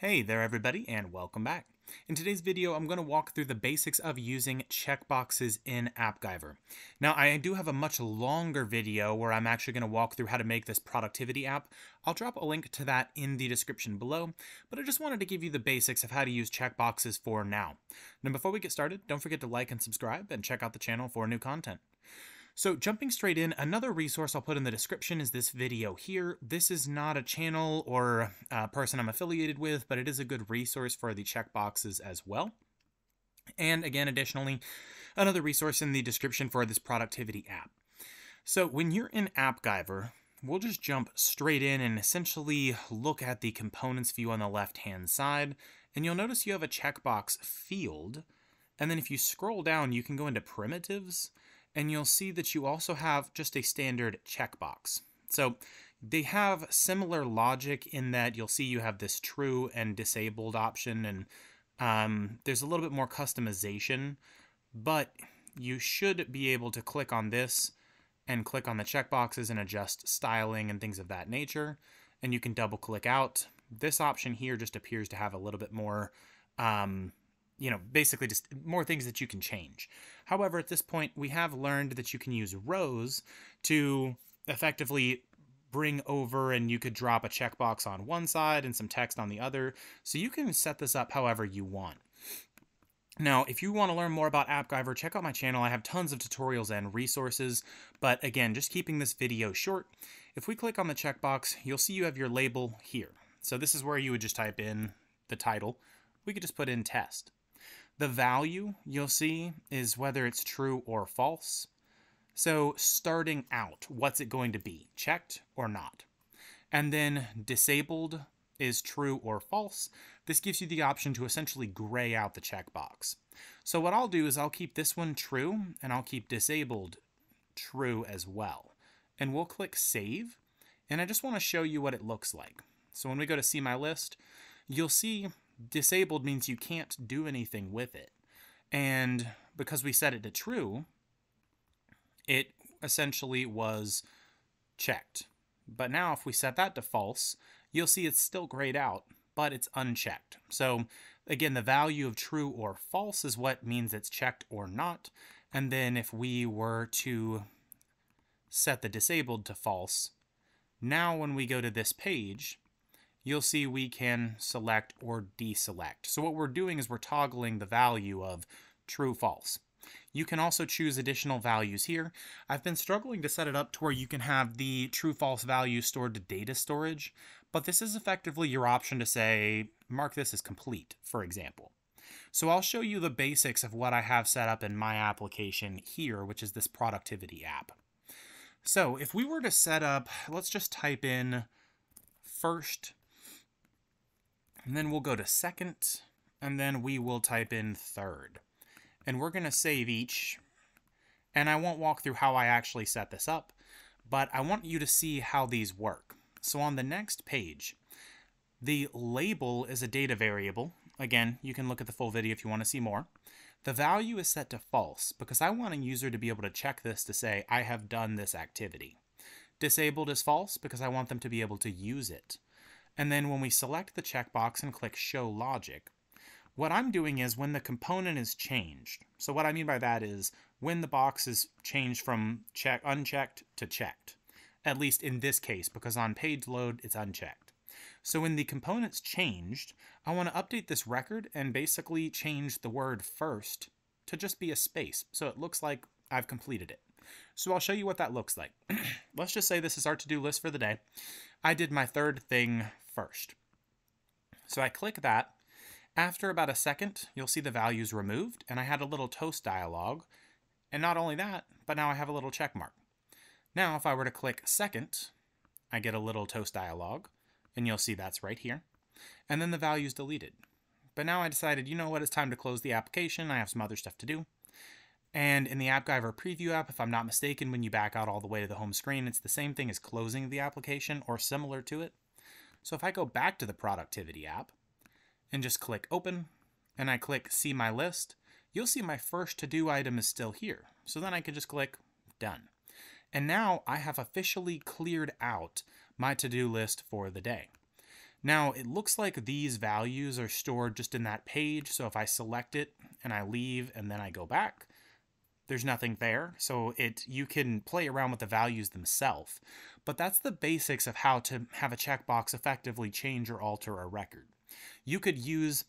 Hey there everybody, and welcome back. In today's video, I'm going to walk through the basics of using checkboxes in AppGyver. Now, I do have a much longer video where I'm actually going to walk through how to make this productivity app. I'll drop a link to that in the description below, but I just wanted to give you the basics of how to use checkboxes for now. Now, before we get started, don't forget to like and subscribe and check out the channel for new content. So jumping straight in, another resource I'll put in the description is this video here. This is not a channel or a person I'm affiliated with, but it is a good resource for the checkboxes as well. And again, additionally, another resource in the description for this productivity app. So when you're in AppGyver, we'll just jump straight in and essentially look at the components view on the left-hand side. And you'll notice you have a checkbox field. And then if you scroll down, you can go into primitives, and you'll see that you also have just a standard checkbox. So they have similar logic in that you'll see you have this true and disabled option, and there's a little bit more customization, but you should be able to click on this and click on the checkboxes and adjust styling and things of that nature, and you can double click out. This option here just appears to have a little bit more basically just more things that you can change. However, at this point, we have learned that you can use rows to effectively bring over, and you could drop a checkbox on one side and some text on the other. So you can set this up however you want. Now, if you want to learn more about AppGyver, check out my channel. I have tons of tutorials and resources, but again, just keeping this video short, if we click on the checkbox, you'll see you have your label here. So this is where you would just type in the title. We could just put in test. The value you'll see is whether it's true or false. So starting out, what's it going to be? Checked or not? And then disabled is true or false. This gives you the option to essentially gray out the checkbox. So what I'll do is I'll keep this one true, and I'll keep disabled true as well. And we'll click save. And I just want to show you what it looks like. So when we go to see my list, you'll see disabled means you can't do anything with it. And because we set it to true, it essentially was checked. But now if we set that to false, you'll see it's still grayed out, but it's unchecked. So again, the value of true or false is what means it's checked or not. And then if we were to set the disabled to false, now when we go to this page, you'll see we can select or deselect. So what we're doing is we're toggling the value of true, false. You can also choose additional values here. I've been struggling to set it up to where you can have the true, false value stored to data storage, but this is effectively your option to say, mark this as complete, for example. So I'll show you the basics of what I have set up in my application here, which is this productivity app. So if we were to set up, let's just type in first, and then we'll go to second, and then we will type in third. And we're going to save each. And I won't walk through how I actually set this up, but I want you to see how these work. So on the next page, the label is a data variable. Again, you can look at the full video if you want to see more. The value is set to false because I want a user to be able to check this to say, I have done this activity. Disabled is false because I want them to be able to use it. And then when we select the checkbox and click Show Logic, what I'm doing is when the component is changed. So what I mean by that is when the box is changed from unchecked to checked, at least in this case, because on page load, it's unchecked. So when the component's changed, I want to update this record and basically change the word first to just be a space. So it looks like I've completed it. So I'll show you what that looks like. Let's just say this is our to-do list for the day. I did my third thing first. So I click that. After about a second, you'll see the values removed, and I had a little toast dialog. And not only that, but now I have a little check mark. Now, if I were to click second, I get a little toast dialog, and you'll see that's right here. And then the value's deleted. But now I decided, you know what, it's time to close the application. I have some other stuff to do. And in the AppGyver preview app, if I'm not mistaken, when you back out all the way to the home screen, it's the same thing as closing the application or similar to it. So if I go back to the productivity app and just click open and I click see my list, you'll see my first to-do item is still here. So then I can just click done. And now I have officially cleared out my to-do list for the day. Now it looks like these values are stored just in that page. So if I select it and I leave and then I go back, there's nothing there. So you can play around with the values themselves, but that's the basics of how to have a checkbox effectively change or alter a record. You could use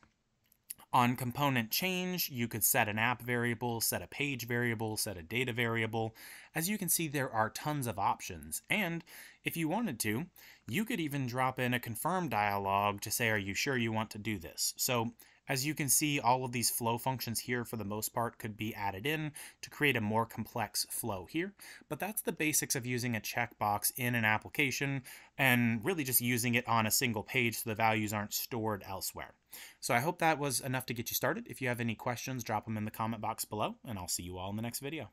on component change, you could set an app variable, set a page variable, set a data variable. As you can see, there are tons of options. And if you wanted to, you could even drop in a confirm dialog to say, are you sure you want to do this? So as you can see, all of these flow functions here for the most part could be added in to create a more complex flow here. But that's the basics of using a checkbox in an application and really just using it on a single page so the values aren't stored elsewhere. So I hope that was enough to get you started. If you have any questions, drop them in the comment box below, and I'll see you all in the next video.